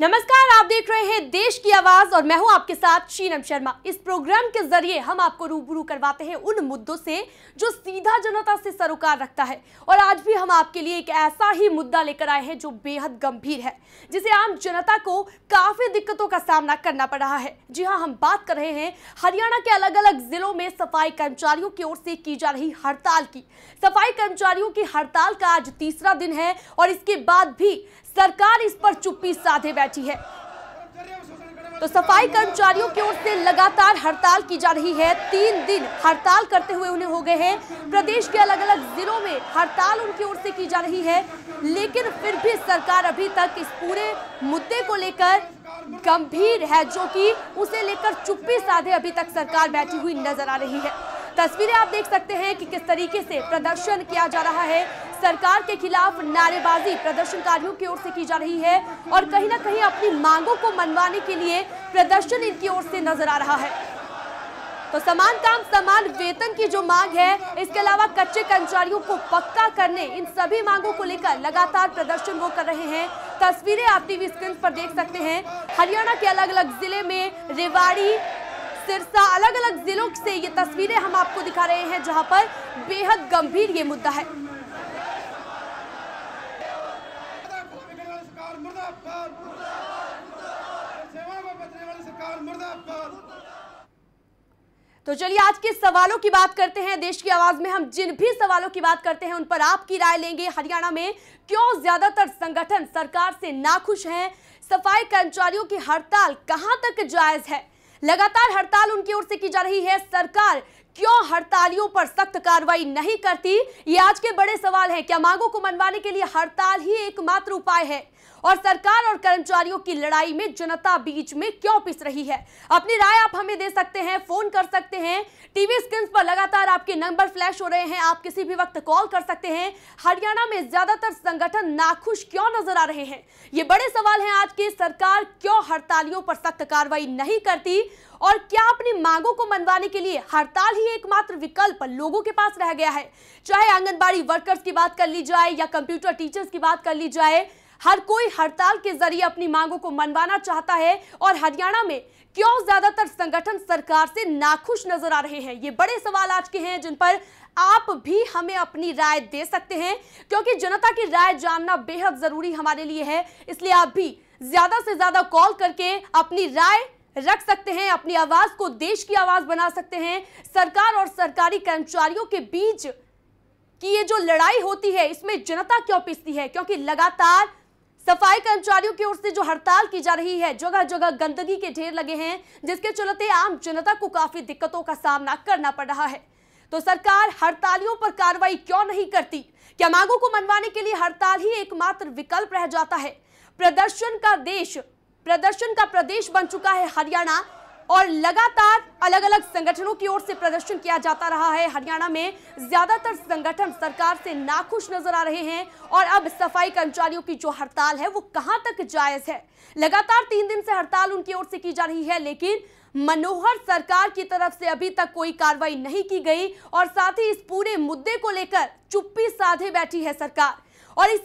नमस्कार, आप देख रहे हैं देश की आवाज और मैं हूं आपके साथ शीनम शर्मा। इस प्रोग्राम के जरिए हम आपको रूबरू करवाते हैं उन मुद्दों से जो सीधा जनता से सरोकार रखता है। और आज भी हम आपके लिए एक ऐसा ही मुद्दा लेकर आए हैं जो बेहद गंभीर है, जिसे आम जनता को काफी दिक्कतों का सामना करना पड़ रहा है। जी हाँ, हम बात कर रहे हैं हरियाणा के अलग अलग जिलों में सफाई कर्मचारियों की ओर से की जा रही हड़ताल की। सफाई कर्मचारियों की हड़ताल का आज तीसरा दिन है और इसके बाद भी सरकार इस पर चुप्पी साधे बैठी है। तो सफाई कर्मचारियों की ओर से लगातार हड़ताल की जा रही है। 3 दिन हड़ताल करते हुए उन्हें हो गए हैं। प्रदेश के अलग अलग जिलों में हड़ताल उनकी ओर से की जा रही है, लेकिन फिर भी सरकार अभी तक इस पूरे मुद्दे को लेकर गंभीर है, जो कि उसे लेकर चुप्पी साधे अभी तक सरकार बैठी हुई नजर आ रही है। तस्वीरें आप देख सकते हैं कि किस तरीके से प्रदर्शन किया जा रहा है। सरकार के खिलाफ नारेबाजी प्रदर्शनकारियों की ओर से की जा रही है और कहीं ना कहीं अपनी मांगों को मनवाने के लिए प्रदर्शन इनकी ओर से नजर आ रहा है। तो समान काम समान वेतन की जो मांग है, इसके अलावा कच्चे कर्मचारियों को पक्का करने, इन सभी मांगों को लेकर लगातार प्रदर्शन वो कर रहे हैं। तस्वीरें आप टीवी स्क्रीन पर देख सकते हैं। हरियाणा के अलग अलग जिले में रेवाड़ी, सिरसा, अलग अलग जिलों से ये तस्वीरें हम आपको दिखा रहे हैं, जहां पर बेहद गंभीर ये मुद्दा है। तो चलिए आज के सवालों की बात करते हैं। देश की आवाज में हम जिन भी सवालों की बात करते हैं उन पर आपकी राय लेंगे। हरियाणा में क्यों ज्यादातर संगठन सरकार से नाखुश हैं? सफाई कर्मचारियों की हड़ताल कहां तक जायज है? लगातार हड़ताल उनकी ओर से की जा रही है, सरकार क्यों हड़तालियों पर सख्त कार्रवाई नहीं करती? ये आज के बड़े सवाल हैं। क्या मांगों को मनवाने के लिए हड़ताल ही एकमात्र उपाय है? और सरकार और कर्मचारियों की लड़ाई में जनता बीच में क्यों पिस रही है? अपनी राय आप हमें दे सकते हैं, फोन कर सकते हैं। टीवी स्क्रीन पर लगातार आपके नंबर फ्लैश हो रहे हैं, आप किसी भी वक्त कॉल कर सकते हैं। हरियाणा में ज्यादातर संगठन नाखुश क्यों नजर आ रहे हैं? ये बड़े सवाल हैं आज के। सरकार क्यों हड़तालियों पर सख्त कार्रवाई नहीं करती और क्या अपनी मांगों को मनवाने के लिए हड़ताल ही एकमात्र विकल्प लोगों के पास रह गया है? चाहे आंगनबाड़ी वर्कर्स की बात कर ली जाए या कंप्यूटर टीचर्स की बात कर ली जाए, हर कोई हड़ताल के जरिए अपनी मांगों को मनवाना चाहता है। और हरियाणा में क्यों ज्यादातर संगठन सरकार से नाखुश नजर आ रहे हैं? ये बड़े सवाल आज के हैं, जिन पर आप भी हमें अपनी राय दे सकते हैं, क्योंकि जनता की राय जानना बेहद जरूरी हमारे लिए है। इसलिए आप भी ज्यादा से ज्यादा कॉल करके अपनी राय रख सकते हैं, अपनी आवाज को देश की आवाज बना सकते हैं। सरकार और सरकारी कर्मचारियों के बीच की ये जो लड़ाई होती है, इसमें जनता क्यों पिसती है? क्योंकि लगातार सफाई कर्मचारियों की ओर से जो हड़ताल की जा रही है, जगह जगह गंदगी के ढेर लगे हैं, जिसके चलते आम जनता को काफी दिक्कतों का सामना करना पड़ रहा है। तो सरकार हड़तालियों पर कार्रवाई क्यों नहीं करती? क्या मांगों को मनवाने के लिए हड़ताल ही एकमात्र विकल्प रह जाता है? प्रदर्शन का प्रदेश बन चुका है हरियाणा और लगातार अलग अलग संगठनों की ओर से प्रदर्शन किया जाता रहा है। हरियाणा में ज्यादातर संगठन सरकार से नाखुश नजर आ रहे हैं और अब सफाई कर्मचारियों की जो हड़ताल है वो कहां तक जायज है? लगातार 3 दिन से हड़ताल उनकी ओर से की जा रही है, लेकिन मनोहर सरकार की तरफ से अभी तक कोई कार्रवाई नहीं की गई और साथ ही इस पूरे मुद्दे को लेकर चुप्पी साधे बैठी है सरकार। और इस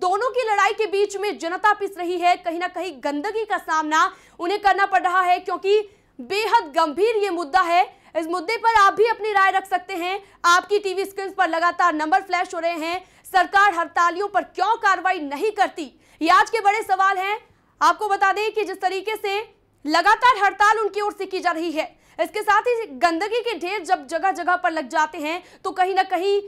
दोनों की लड़ाई के बीच में जनता पिस रही है। कहीं ना कहीं गंदगी का सामना उन्हें करना पड़ रहा है, क्योंकि बेहद गंभीर ये मुद्दा है। इस मुद्दे पर आप भी अपनी राय रख सकते हैं। आपकी टीवी स्क्रीन पर लगातार नंबर फ्लैश हो रहे हैं। सरकार हड़तालियों पर क्यों कार्रवाई नहीं करती? ये आज के बड़े सवाल हैं। आपको बता दें कि जिस तरीके से लगातार हड़ताल उनकी ओर से की जा रही है, इसके साथ ही गंदगी के ढेर जब जगह जगह पर लग जाते हैं तो कहीं ना कहीं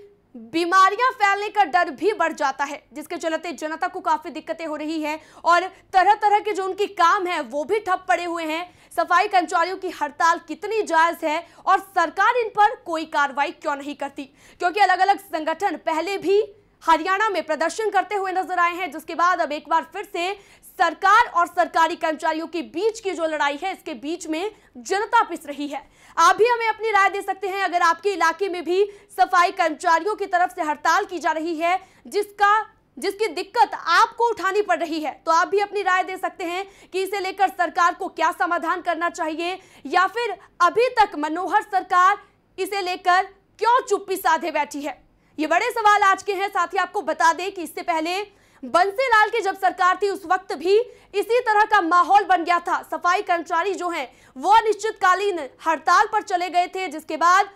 बीमारियां फैलने का डर भी बढ़ जाता है, जिसके चलते जनता को काफी दिक्कतें हो रही हैं और तरह तरह के जो उनके काम है वो भी ठप पड़े हुए हैं। सफाई कर्मचारियों की हड़ताल कितनी जायज है और सरकार इन पर कोई कार्रवाई क्यों नहीं करती? क्योंकि अलग अलग संगठन पहले भी हरियाणा में प्रदर्शन करते हुए नजर आए हैं, जिसके बाद अब एक बार फिर से सरकार और सरकारी कर्मचारियों के बीच की जो लड़ाई है, इसके बीच में जनता पिस रही है। आप भी हमें अपनी राय दे सकते हैं। अगर आपके इलाके में भी सफाई कर्मचारियों की तरफ से हड़ताल की जा रही है, जिसकी दिक्कत आपको उठानी पड़ रही है, तो आप भी अपनी राय दे सकते हैं कि इसे लेकर सरकार को क्या समाधान करना चाहिए, या फिर अभी तक मनोहर सरकार इसे लेकर क्यों चुप्पी साधे बैठी है? ये बड़े सवाल आज के हैं। साथ ही आपको बता दें कि इससे पहले बंसीलाल की जब सरकार थी उस वक्त भी इसी तरह का माहौल बन गया था। सफाई कर्मचारी जो हैं वो अनिश्चितकालीन हड़ताल पर चले गए थे, जिसके बाद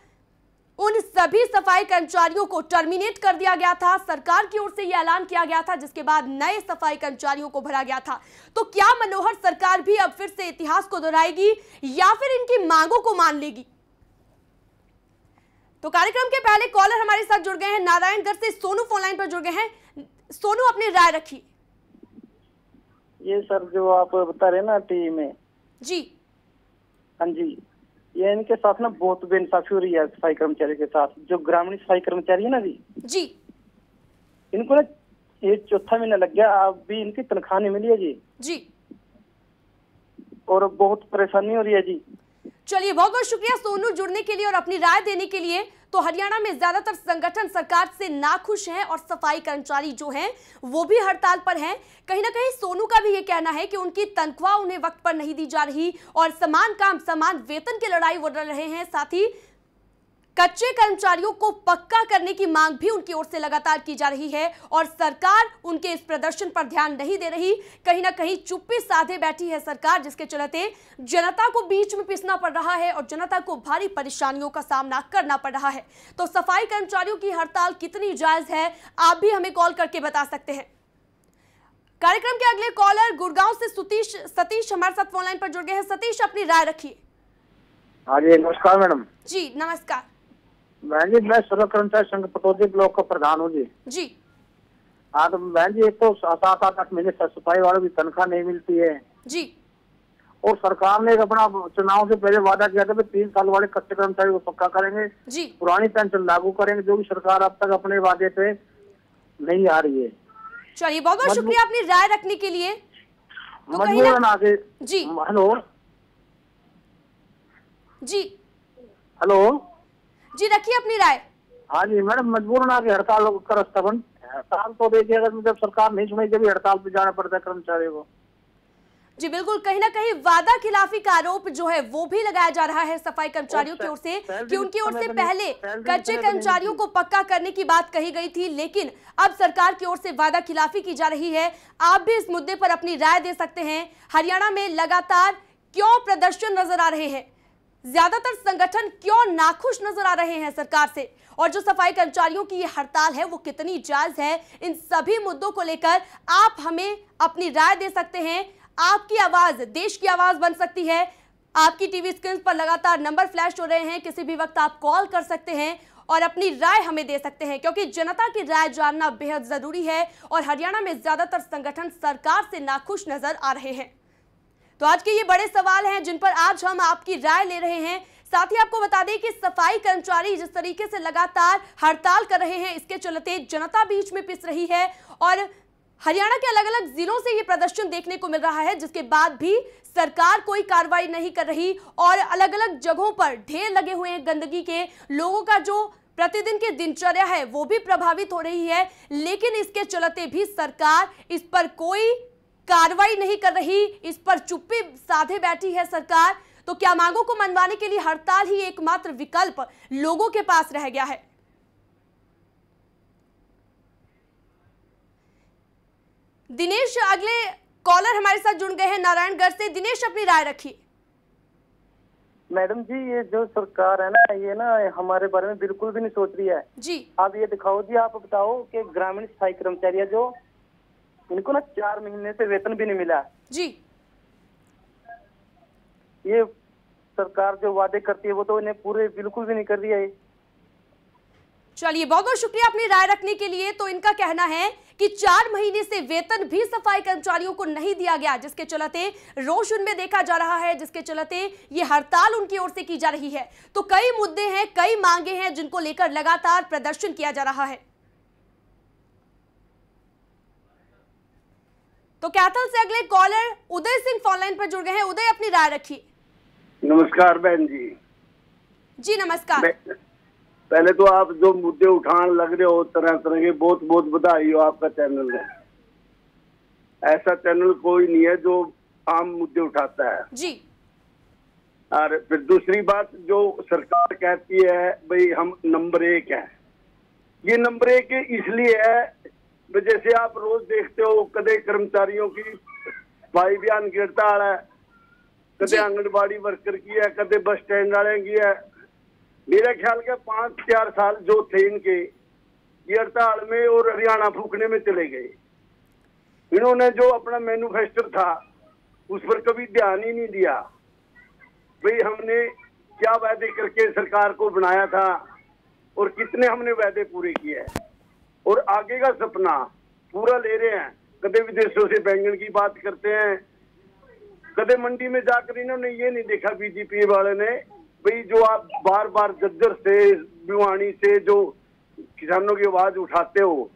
उन सभी सफाई कर्मचारियों को टर्मिनेट कर दिया गया था। सरकार की ओर से यह ऐलान किया गया था, जिसके बाद नए सफाई कर्मचारियों को भरा गया था। तो क्या मनोहर सरकार भी अब फिर से इतिहास को दोहराएगी या फिर इनकी मांगों को मान लेगी? तो कार्यक्रम के पहले कॉलर हमारे साथ जुड़ गए हैं, नारायणगढ़ से सोनू फोनलाइन पर जुड़ गए हैं। सोनू, अपनी राय रखिए। ये सर जो आप बता रहे ना टी में जी, हाँ जी, ये इनके साथ ना बहुत बेइंसाफी हो रही है सफाई कर्मचारी के साथ। जो ग्रामीण सफाई कर्मचारी है ना जी, इनको ना ये चौथा महीना लग गया, अब भी इनकी तनख्वाह नहीं मिली है जी जी, और बहुत परेशानी हो रही है जी। चलिए, बहुत बहुत शुक्रिया सोनू जुड़ने के लिए और अपनी राय देने के लिए। तो हरियाणा में ज्यादातर संगठन सरकार से नाखुश हैं और सफाई कर्मचारी जो हैं वो भी हड़ताल पर हैं। कहीं ना कहीं सोनू का भी ये कहना है कि उनकी तनख्वाह उन्हें वक्त पर नहीं दी जा रही और समान काम समान वेतन की लड़ाई वो लड़ रहे हैं। साथ ही कच्चे कर्मचारियों को पक्का करने की मांग भी उनकी ओर से लगातार की जा रही है और सरकार उनके इस प्रदर्शन पर ध्यान नहीं दे रही। कहीं ना कहीं चुप्पी साधे बैठी है सरकार, जिसके चलते जनता को बीच में पिसना पड़ रहा है और जनता को भारी परेशानियों का सामना करना पड़ रहा है। तो सफाई कर्मचारियों की हड़ताल कितनी जायज है, आप भी हमें कॉल करके बता सकते हैं। कार्यक्रम के अगले कॉलर गुड़गांव से सतीश हमारे साथ फोनलाइन पर जुड़ गए हैं। सतीश, अपनी राय रखिए। हाँ जी, नमस्कार मैडम। जी नमस्कार। बहन जी, मैं सर्व कर्मचारी संघ पटौदी ब्लॉक का प्रधान हूँ जी। जी हाँ, तो बहन जी, एक तो 7-8 महीने सफाई वालों की तनख्वाह नहीं मिलती है जी, और सरकार ने अपना चुनाव से पहले वादा किया था कि 3 साल वाले कच्चे कर्मचारी को पक्का करेंगे जी, पुरानी पेंशन लागू करेंगे, जो भी सरकार अब तक अपने वादे पे नहीं आ रही है। चलिए, बहुत बहुत शुक्रिया अपनी राय रखने के लिए। जी हेलो जी, हेलो जी, रखिए अपनी राय। हाँ जी मैडम, मजबूरन आगे हड़ताल कर स्थगन। हड़ताल तो देखिए, अगर जब सरकार नहीं सुनेगी तभी हड़ताल पे जाना पड़ता है कर्मचारियों को जी। बिल्कुल, कहीं ना कहीं वादा खिलाफी का आरोप जो है वो भी लगाया जा रहा है सफाई कर्मचारियों की ओर से कि उनकी ओर से पहले कच्चे कर्मचारियों को पक्का करने की बात कही गई थी, लेकिन अब सरकार की ओर से वादा खिलाफी की जा रही है। आप भी इस मुद्दे पर अपनी राय दे सकते हैं। हरियाणा में लगातार क्यों प्रदर्शन नजर आ रहे हैं? ज्यादातर संगठन क्यों नाखुश नजर आ रहे हैं सरकार से? और जो सफाई कर्मचारियों की ये हड़ताल है वो कितनी जायज है? इन सभी मुद्दों को लेकर आप हमें अपनी राय दे सकते हैं। आपकी आवाज देश की आवाज बन सकती है। आपकी टीवी स्क्रीन पर लगातार नंबर फ्लैश हो रहे हैं, किसी भी वक्त आप कॉल कर सकते हैं और अपनी राय हमें दे सकते हैं, क्योंकि जनता की राय जानना बेहद जरूरी है। और हरियाणा में ज्यादातर संगठन सरकार से नाखुश नजर आ रहे हैं। तो आज के ये बड़े सवाल हैं जिन पर आज हम आपकी राय ले रहे हैं। साथ ही आपको बता दें कि सफाई कर्मचारी जिस तरीके से लगातार हड़ताल कर रहे हैं, इसके चलते जनता बीच में पिस रही है और हरियाणा के अलग अलग जिलों से ये प्रदर्शन देखने को मिल रहा है, जिसके बाद भी सरकार कोई कार्रवाई नहीं कर रही और अलग अलग जगहों पर ढेर लगे हुए हैं गंदगी के। लोगों का जो प्रतिदिन की दिनचर्या है वो भी प्रभावित हो रही है, लेकिन इसके चलते भी सरकार इस पर कोई कार्रवाई नहीं कर रही, इस पर चुप्पी साधे बैठी है सरकार। तो क्या मांगों को मनवाने के लिए हड़ताल ही एकमात्र विकल्प लोगों के पास रह गया है? दिनेश अगले कॉलर हमारे साथ जुड़ गए हैं नारायणगढ़ से। दिनेश, अपनी राय रखिए। मैडम जी, ये जो सरकार है ना, ये ना हमारे बारे में बिल्कुल भी नहीं सोच रही है जी। आप ये दिखाओ जी, आप बताओ कि ग्रामीण स्थायी कर्मचारी जो इनको ना 4 महीने से वेतन भी नहीं मिला जी। ये सरकार जो वादे करती है वो तो इन्हें पूरे बिल्कुल भी नहीं कर दिया है। चलिए, बहुत बहुत शुक्रिया अपनी राय रखने के लिए। तो इनका कहना है कि 4 महीने से वेतन भी सफाई कर्मचारियों को नहीं दिया गया, जिसके चलते रोष उनमें देखा जा रहा है, जिसके चलते ये हड़ताल उनकी ओर से की जा रही है। तो कई मुद्दे हैं, कई मांगे हैं जिनको लेकर लगातार प्रदर्शन किया जा रहा है। तो कैथल से अगले कॉलर उदय सिंह फोनलाइन पर जुड़ गए हैं। उदय, अपनी राय रखिए। नमस्कार बहन जी। जी नमस्कार। पहले तो आप जो मुद्दे उठान लग रहे हो तरह तरह के, बहुत बहुत बधाई हो आपका चैनल है। ऐसा चैनल कोई नहीं है जो आम मुद्दे उठाता है जी। और फिर दूसरी बात, जो सरकार कहती है भाई हम नंबर 1 है, ये नंबर 1 इसलिए है तो जैसे आप रोज देखते हो कदे कर्मचारियों की भाई बयान गिरताल है, कदे आंगनबाड़ी वर्कर की है, कदे बस स्टैंड वाले की है। मेरा ख्याल के 5-4 साल जो थे इनके ये हड़ताल में और हरियाणा फूकने में चले गए। इन्होंने जो अपना मैन्युफैक्चर था उस पर कभी ध्यान ही नहीं दिया। भाई हमने क्या वायदे करके सरकार को बनाया था और कितने हमने वायदे पूरे किए हैं और आगे का सपना पूरा ले रहे हैं। कदे विदेशों से बैंगन की बात करते हैं, कदे मंडी में जाकर इन्होंने ये नहीं देखा बीजेपी वाले ने भाई जो आप बार बार जज्जर से भिवानी से जो किसानों की आवाज उठाते हो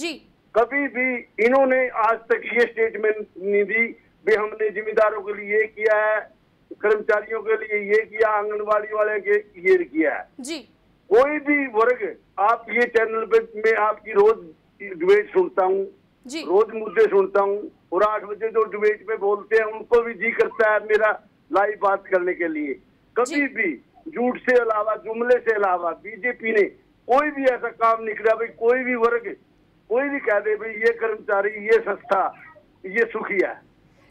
जी, कभी भी इन्होंने आज तक ये स्टेटमेंट नहीं दी भाई हमने जिम्मेदारों के लिए ये किया है, कर्मचारियों के लिए ये किया, आंगनबाड़ी वाले के ये किया है जी। कोई भी वर्ग, आप ये चैनल पे मैं आपकी रोज डिबेट सुनता हूँ, रोज मुद्दे सुनता हूँ और 8 बजे जो डिबेट पे बोलते हैं उनको भी जी करता है मेरा लाइव बात करने के लिए। कभी भी झूठ से अलावा, जुमले से अलावा बीजेपी ने कोई भी ऐसा काम नहीं किया भाई कोई भी वर्ग कोई भी कह दे भाई ये कर्मचारी, ये संस्था, ये सुखी है।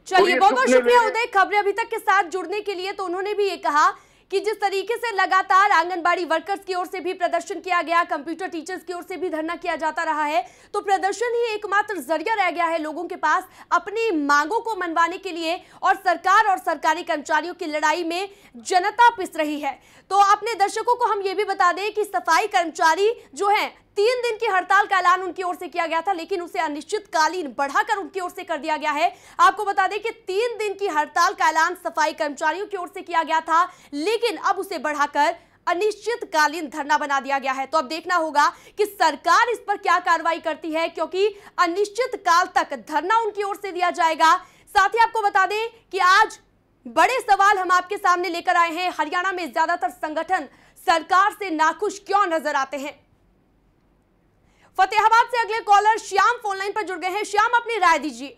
चलिए बहुत बहुत शुक्रिया उदय, खबरें अभी तक के साथ जुड़ने के लिए। तो उन्होंने भी ये कहा कि जिस तरीके से लगातार आंगनबाड़ी वर्कर्स की ओर से भी प्रदर्शन किया गया, कंप्यूटर टीचर्स की ओर से भी धरना किया जाता रहा है, तो प्रदर्शन ही एकमात्र जरिया रह गया है लोगों के पास अपनी मांगों को मनवाने के लिए, और सरकार और सरकारी कर्मचारियों की लड़ाई में जनता पिस रही है। तो अपने दर्शकों को हम ये भी बता दें कि सफाई कर्मचारी जो हैं 3 दिन की हड़ताल का ऐलान उनकी ओर से किया गया था, लेकिन उसे अनिश्चितकालीन बढ़ाकर उनकी ओर से कर दिया गया है। आपको बता दें कि 3 दिन की हड़ताल का ऐलान सफाई कर्मचारियों की ओर से किया गया था, लेकिन अब उसे बढ़ाकर अनिश्चितकालीन धरना बना दिया गया है। तो अब देखना होगा कि सरकार इस पर क्या कार्रवाई करती है, क्योंकि अनिश्चितकाल तक धरना उनकी ओर से दिया जाएगा। साथ ही आपको बता दें कि आज बड़े सवाल हम आपके सामने लेकर आए हैं, हरियाणा में ज्यादातर संगठन सरकार से नाखुश क्यों नजर आते हैं। फतेहाबाद से अगले कॉलर श्याम फोन लाइन पर जुड़ गए हैं। श्याम, अपनी राय दीजिए।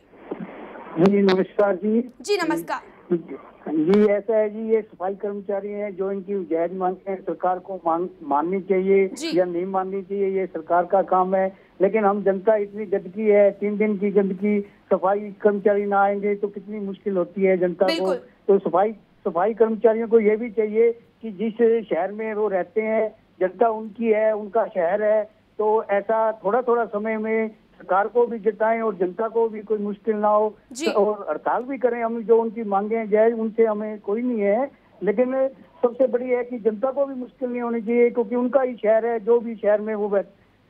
जी नमस्कार। जी नमस्कार। जी ऐसा है जी, ये सफाई कर्मचारी हैं जो इनकी जायज मांगते हैं, सरकार को माननी चाहिए या नहीं माननी चाहिए ये सरकार का काम है। लेकिन हम जनता इतनी गंदगी है, 3 दिन की गंदगी, सफाई कर्मचारी ना आएंगे तो कितनी मुश्किल होती है जनता को। तो सफाई कर्मचारियों को ये भी चाहिए कि जिस शहर में वो रहते हैं जनता उनकी है, उनका शहर है, तो ऐसा थोड़ा थोड़ा समय में सरकार को भी जताएं और जनता को भी कोई मुश्किल ना हो और हड़ताल भी करें। हम जो उनकी मांगे हैं जायज, उनसे हमें कोई नहीं है, लेकिन सबसे बड़ी है कि जनता को भी मुश्किल नहीं होनी चाहिए, क्योंकि उनका ही शहर है, जो भी शहर में वो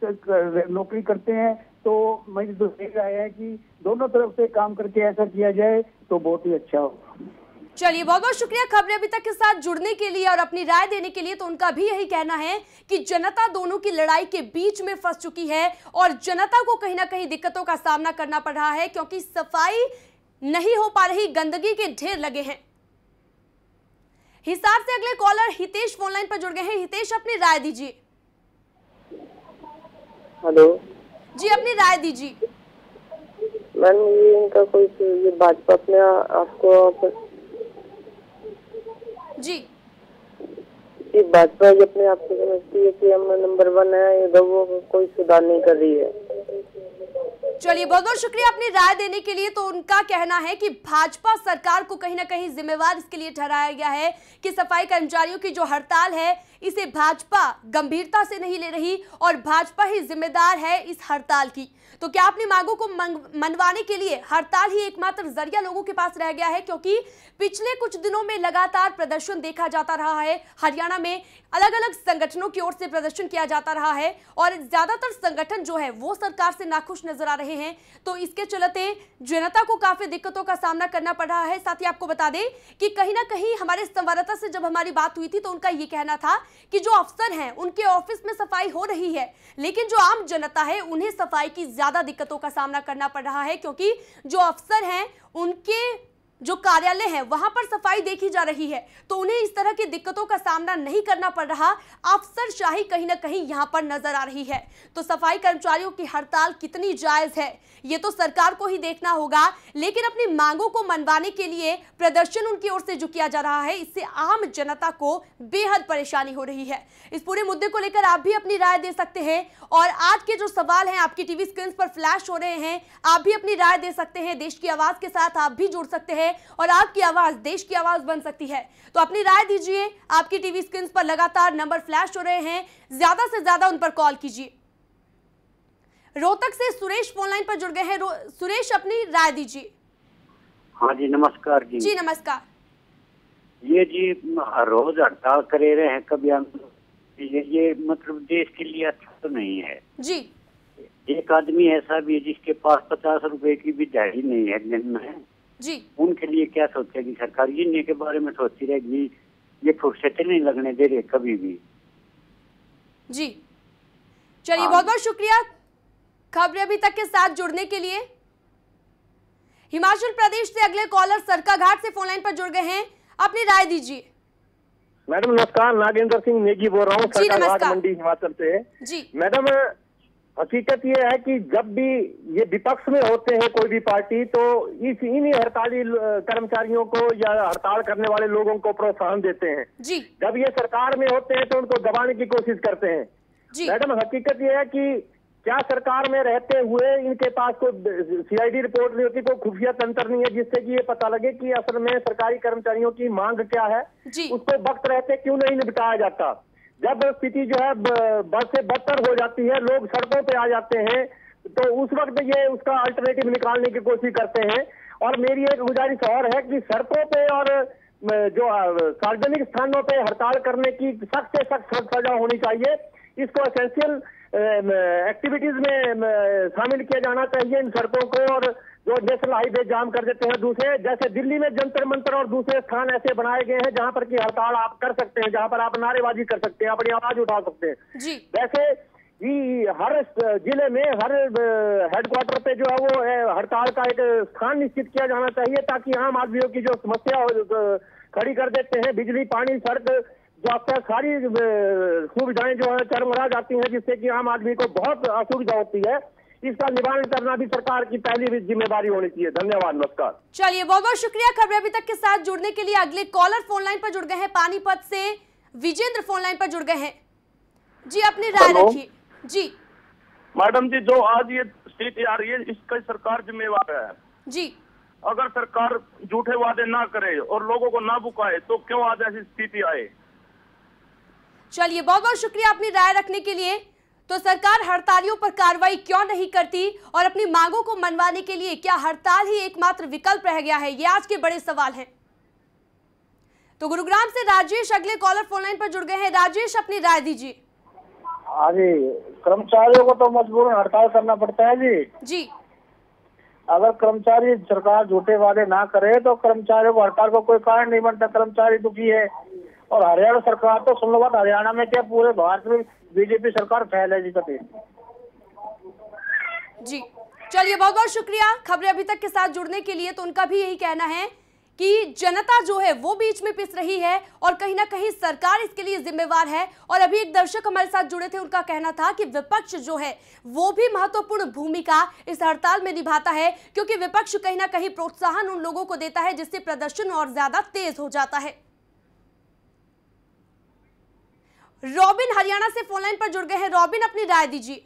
नौकरी करते हैं। तो मैं तो देख रहा है कि दोनों तरफ से काम करके ऐसा किया जाए तो बहुत ही अच्छा हो। चलिए बहुत बहुत शुक्रिया खबरें अभी तक के साथ जुड़ने के लिए और अपनी राय देने के लिए। तो उनका भी यही कहना है कि जनता दोनों की लड़ाई के बीच में फंस चुकी है और जनता को कहीं ना कहीं दिक्कतों का सामना करना पड़ रहा है, क्योंकि सफाई नहीं हो पा रही, गंदगी के ढेर लगे हैं। हिसार से अगले कॉलर हितेश फोनलाइन पर जुड़ गए हैं। हितेश, अपनी राय दीजिए। हेलो जी, अपनी राय दीजिए। मैम ये इनका कोई भाजपा अपने आपको जी कि भाजपा अपने आप को समझती है कि हम नंबर 1 है, ये लोगों को कोई सुधार नहीं कर रही है। चलिए बहुत बहुत शुक्रिया अपनी राय देने के लिए। तो उनका कहना है कि भाजपा सरकार को कहीं ना कहीं जिम्मेवार इसके लिए ठहराया गया है कि सफाई कर्मचारियों की जो हड़ताल है इसे भाजपा गंभीरता से नहीं ले रही और भाजपा ही जिम्मेदार है इस हड़ताल की। तो क्या अपनी मांगों को मनवाने के लिए हड़ताल ही एकमात्र जरिया लोगों के पास रह गया है, क्योंकि पिछले कुछ दिनों में लगातार प्रदर्शन देखा जाता रहा है। हरियाणा में अलग अलग संगठनों की ओर से प्रदर्शन किया जाता रहा है और ज्यादातर संगठन जो है वो सरकार से नाखुश नजर आ रहे हैं। तो इसके चलते जनता को काफी दिक्कतों का सामना करना पड़ रहा है। साथ ही आपको बता दें कि कहीं ना कहीं हमारे संवाददाता से जब हमारी बात हुई थी तो उनका ये कहना था कि जो अफसर हैं उनके ऑफिस में सफाई हो रही है, लेकिन जो आम जनता है उन्हें सफाई की ज्यादा दिक्कतों का सामना करना पड़ रहा है, क्योंकि जो अफसर हैं उनके जो कार्यालय हैं वहां पर सफाई देखी जा रही है, तो उन्हें इस तरह की दिक्कतों का सामना नहीं करना पड़ रहा। अफसरशाही कहीं ना कहीं यहां पर नजर आ रही है। तो सफाई कर्मचारियों की हड़ताल कितनी जायज है ये तो सरकार को ही देखना होगा, लेकिन अपनी मांगों को मनवाने के लिए प्रदर्शन उनकी ओर से जो किया जा रहा है, इससे आम जनता को बेहद परेशानी हो रही है। इस पूरे मुद्दे को लेकर आप भी अपनी राय दे सकते हैं और आज के जो सवाल हैं आपकी टीवी स्क्रीन पर फ्लैश हो रहे हैं, आप भी अपनी राय दे सकते हैं। देश की आवाज के साथ आप भी जुड़ सकते हैं और आपकी आवाज देश की आवाज बन सकती है। तो अपनी राय दीजिए। आपकी टीवी स्क्रीन पर लगातार नंबर फ्लैश हो रहे हैं, ज्यादा से ज्यादा उन पर कॉल कीजिए। रोहतक से सुरेश फोनलाइन पर जुड़ गए हैं। सुरेश, अपनी राय दीजिए। हाँ जी, नमस्कार जी। जी नमस्कार। ये जी रोज हड़ताल करे रहे हैं, कभी ये मतलब देश के लिए अच्छा तो नहीं है जी। एक आदमी ऐसा भी है जिसके पास 50 रुपए की भी दिहाड़ी नहीं है दिन में जी। उनके लिए क्या सोचेगी सरकार? इनके के बारे में सोचती रहेगी, ये फुर्सतें नहीं लगने दे रहे कभी भी जी। चलिए, बहुत बहुत शुक्रिया खबरें अभी तक के साथ जुड़ने के लिए। हिमाचल प्रदेश से अगले कॉलर सरकाघाट से फोनलाइन पर जुड़ गए हैं, अपनी राय दीजिए। मैडम नमस्कार, नागेंद्र सिंह नेगी बोल रहा हूँ, सरकाघाट मंडी हिमाचल से जी। मैडम हकीकत ये है कि जब भी ये विपक्ष में होते हैं कोई भी पार्टी, तो इस इन्हीं हड़ताली कर्मचारियों को या हड़ताल करने वाले लोगों को प्रोत्साहन देते हैं जी। जब ये सरकार में होते हैं तो उनको दबाने की कोशिश करते हैं। मैडम हकीकत ये है कि क्या सरकार में रहते हुए इनके पास कोई CID रिपोर्ट नहीं होती, कोई खुफिया तंत्र नहीं है जिससे कि ये पता लगे कि असल में सरकारी कर्मचारियों की मांग क्या है, उसको वक्त रहते क्यों नहीं निपटाया जाता? जब स्थिति जो है बद से बदतर हो जाती है, लोग सड़कों पे आ जाते हैं, तो उस वक्त ये उसका अल्टरनेटिव निकालने की कोशिश करते हैं। और मेरी एक गुजारिश और है कि सड़कों पे और जो सार्वजनिक स्थानों पे हड़ताल करने की सख्त से सख्त सजा होनी चाहिए। इसको एसेंशियल एक्टिविटीज में शामिल किया जाना चाहिए इन सड़कों को। और जो नेशनल हाईवे जाम कर देते हैं दूसरे, जैसे दिल्ली में जंतर मंतर और दूसरे स्थान ऐसे बनाए गए हैं जहां पर कि हड़ताल आप कर सकते हैं, जहां पर आप नारेबाजी कर सकते हैं, अपनी आवाज उठा सकते हैं जी। वैसे ही हर जिले में हर हेडक्वार्टर पे जो है वो हड़ताल का एक स्थान निश्चित किया जाना चाहिए, ताकि आम आदमियों की जो समस्या खड़ी कर देते हैं, बिजली, पानी, सड़क, स्वास्थ्य, सारी सुविधाएं जो है चरमरा जाती हैं, जिससे कि आम आदमी को बहुत असुविधा होती है। इसका निवारण करना भी सरकार की पहली जिम्मेदारी होनी चाहिए। धन्यवाद, नमस्कार। चलिए, बहुत बहुत शुक्रिया खबरें अभी तक के साथ जुड़ने के लिए। अगले कॉलर फोनलाइन पर जुड़ गए हैं, पानीपत से विजेंद्र फोनलाइन पर जुड़ गए हैं जी। अपनी राय रखिए जी। मैडम जी, जो आज ये स्थिति आ रही है इसका सरकार जिम्मेवार है जी। अगर सरकार झूठे वादे ना करे और लोगों को ना भुकाए तो क्यों आज ऐसी स्थिति आए। चलिए, बहुत बहुत शुक्रिया अपनी राय रखने के लिए। तो सरकार हड़तालियों पर कार्रवाई क्यों नहीं करती और अपनी मांगों को मनवाने के लिए क्या हड़ताल ही एकमात्र विकल्प रह गया है, ये आज के बड़े सवाल हैं। तो गुरुग्राम से राजेश अगले कॉलर फोनलाइन पर जुड़ गए हैं। राजेश, अपनी राय दीजिए। हाँ जी, कर्मचारियों को तो मजबूरन हड़ताल करना पड़ता है जी। जी, अगर कर्मचारी सरकार झूठे वादे ना करे तो कर्मचारियों को हड़ताल को कोई कारण नहीं बनता। कर्मचारी दुखी है। और हरियाणा सरकार तो सुन लो, बात हरियाणा में क्या पूरे भारत में बीजेपी सरकार फैल है जी कभी जी। चलिए, बहुत बहुत शुक्रिया खबरें अभी तक के साथ जुड़ने के लिए। तो उनका भी यही कहना है कि जनता जो है वो बीच में पिस रही है और कहीं ना कहीं सरकार इसके लिए जिम्मेवार है। और अभी एक दर्शक हमारे साथ जुड़े थे, उनका कहना था कि विपक्ष जो है वो भी महत्वपूर्ण भूमिका इस हड़ताल में निभाता है, क्योंकि विपक्ष कहीं ना कहीं प्रोत्साहन उन लोगों को देता है जिससे प्रदर्शन और ज्यादा तेज हो जाता है। रॉबिन हरियाणा से फोनलाइन पर जुड़ गए हैं। रॉबिन, अपनी राय दीजिए।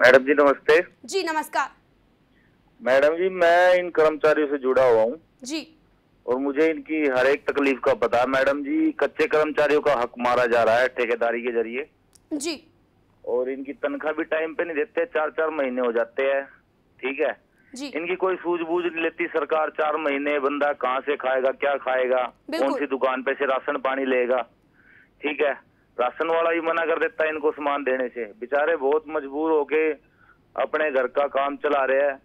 मैडम जी नमस्ते। जी नमस्कार। मैडम जी, मैं इन कर्मचारियों से जुड़ा हुआ हूँ जी, और मुझे इनकी हर एक तकलीफ का पता है। मैडम जी, कच्चे कर्मचारियों का हक मारा जा रहा है ठेकेदारी के जरिए जी, और इनकी तनख्वाह भी टाइम पे नहीं देते, 4-4 महीने हो जाते हैं। ठीक है जी। इनकी कोई सूझबूझ नहीं लेती सरकार। 4 महीने बंदा कहाँ से खाएगा, क्या खाएगा, कौन सी दुकान पे से राशन पानी लेगा? ठीक है, राशन वाला भी मना कर देता है इनको सामान देने से। बेचारे बहुत मजबूर होके अपने घर का काम चला रहे हैं।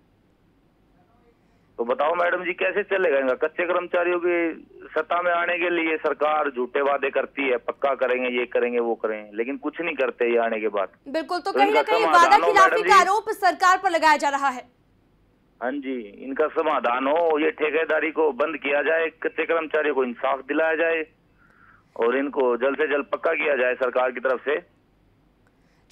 तो बताओ मैडम जी, कैसे चलेगा इनका? कच्चे कर्मचारियों की सत्ता में आने के लिए सरकार झूठे वादे करती है, पक्का करेंगे, ये करेंगे, वो करेंगे, लेकिन कुछ नहीं करते ये आने के बाद। बिल्कुल, तो कहीं ना कहीं वादा खिलाफी का आरोप सरकार पर लगाया जा रहा है। हाँ जी, इनका समाधान हो, ये ठेकेदारी को बंद किया जाए, कच्चे कर्मचारियों को इंसाफ दिलाया जाए और इनको जल्द से जल्द पक्का किया जाए सरकार की तरफ से।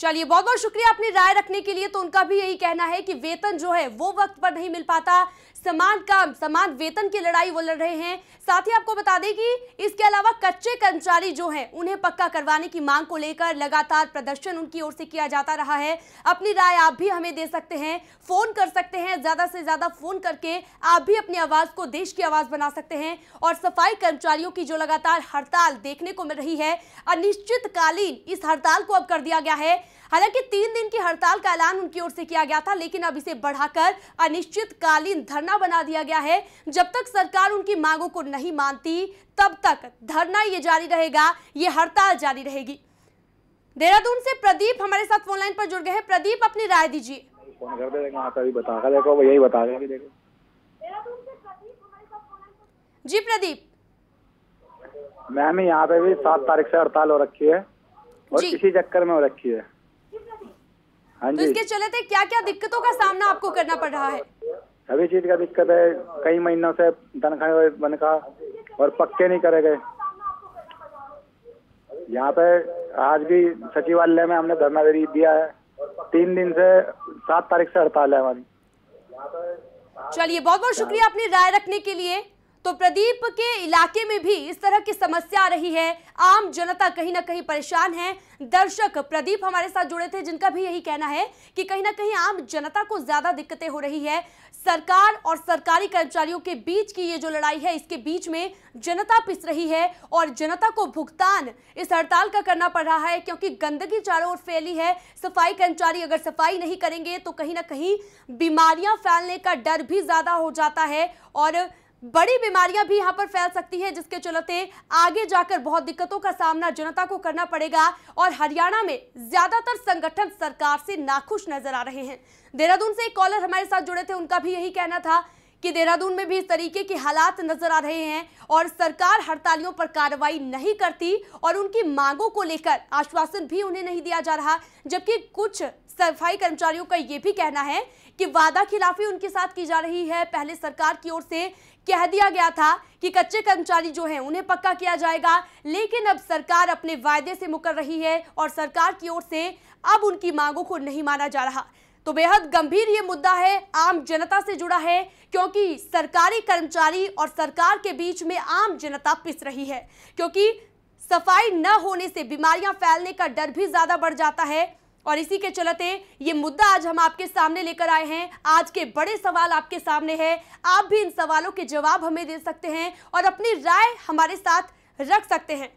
चलिए, बहुत बहुत शुक्रिया अपनी राय रखने के लिए। तो उनका भी यही कहना है कि वेतन जो है वो वक्त पर नहीं मिल पाता, समान काम समान वेतन की लड़ाई वो लड़ रहे हैं। साथ ही आपको बता दें कि इसके अलावा कच्चे कर्मचारी जो हैं उन्हें पक्का करवाने की मांग को लेकर लगातार प्रदर्शन उनकी ओर से किया जाता रहा है। अपनी राय आप भी हमें दे सकते हैं, फोन कर सकते हैं, ज्यादा से ज्यादा फोन करके आप भी अपनी आवाज को देश की आवाज बना सकते हैं। और सफाई कर्मचारियों की जो लगातार हड़ताल देखने को मिल रही है, अनिश्चितकालीन इस हड़ताल को अब कर दिया गया है। हालांकि 3 दिन की हड़ताल का ऐलान उनकी ओर से किया गया था, लेकिन अब इसे बढ़ाकर अनिश्चितकालीन धरना बना दिया गया है। जब तक सरकार उनकी मांगों को नहीं मानती तब तक धरना ये जारी रहेगा, ये हड़ताल जारी रहेगी। देहरादून से प्रदीप हमारे साथ फोन लाइन पर जुड़ गए हैं। प्रदीप, अपनी राय दीजिए। फोन कर देखो। जी प्रदीप, मैम यहाँ पे भी 7 तारीख से हड़ताल हो रखी है और इसी चक्कर में हो रखी है। हाँ जी, तो इसके चलते क्या क्या दिक्कतों का सामना आपको करना पड़ रहा है? सभी चीज का दिक्कत है, कई महीनों से तनख्वाह बनका और पक्के नहीं करे गए। यहाँ पे आज भी सचिवालय में हमने धरना दिया है, 3 दिन से 7 तारीख से हड़ताल है हमारी। चलिए, बहुत बहुत शुक्रिया अपनी राय रखने के लिए। तो प्रदीप के इलाके में भी इस तरह की समस्या आ रही है, आम जनता कहीं ना कहीं परेशान है। दर्शक प्रदीप हमारे साथ जुड़े थे, जिनका भी यही कहना है कि कहीं ना कहीं आम जनता को ज्यादा दिक्कतें हो रही है। सरकार और सरकारी कर्मचारियों के बीच की ये जो लड़ाई है, इसके बीच में जनता पिस रही है और जनता को भुगतान इस हड़ताल का करना पड़ रहा है, क्योंकि गंदगी चारों ओर फैली है। सफाई कर्मचारी अगर सफाई नहीं करेंगे तो कहीं ना कहीं बीमारियां फैलने का डर भी ज्यादा हो जाता है और बड़ी बीमारियां भी यहाँ पर फैल सकती है, जिसके चलते आगे जाकर बहुत दिक्कतों का सामना जनता को करना पड़ेगा। और हरियाणा में ज्यादातर संगठन सरकार से नाखुश नजर आ रहे हैं। देहरादून से एक कॉलर हमारे साथ जुड़े थे, उनका भी यही कहना था कि देहरादून में भी इस तरीके के हालात नजर आ रहे हैं और सरकार हड़तालियों पर कार्रवाई नहीं करती और उनकी मांगों को लेकर आश्वासन भी उन्हें नहीं दिया जा रहा। जबकि कुछ सफाई कर्मचारियों का ये भी कहना है कि वादा खिलाफी उनके साथ की जा रही है। पहले सरकार की ओर से कह दिया गया था कि कच्चे कर्मचारी जो हैं उन्हें पक्का किया जाएगा, लेकिन अब सरकार अपने वायदे से मुकर रही है और सरकार की ओर से अब उनकी मांगों को नहीं माना जा रहा। तो बेहद गंभीर ये मुद्दा है, आम जनता से जुड़ा है, क्योंकि सरकारी कर्मचारी और सरकार के बीच में आम जनता पिस रही है, क्योंकि सफाई न होने से बीमारियां फैलने का डर भी ज्यादा बढ़ जाता है। और इसी के चलते ये मुद्दा आज हम आपके सामने लेकर आए हैं। आज के बड़े सवाल आपके सामने हैं, आप भी इन सवालों के जवाब हमें दे सकते हैं और अपनी राय हमारे साथ रख सकते हैं।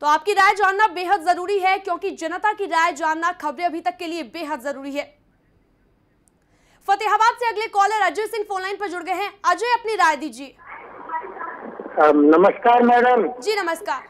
तो आपकी राय जानना बेहद जरूरी है, क्योंकि जनता की राय जानना खबरें अभी तक के लिए बेहद जरूरी है। फतेहाबाद से अगले कॉलर अजय सिंह फोनलाइन पर जुड़ गए हैं। अजय, अपनी राय दीजिए। नमस्कार मैडम जी। नमस्कार।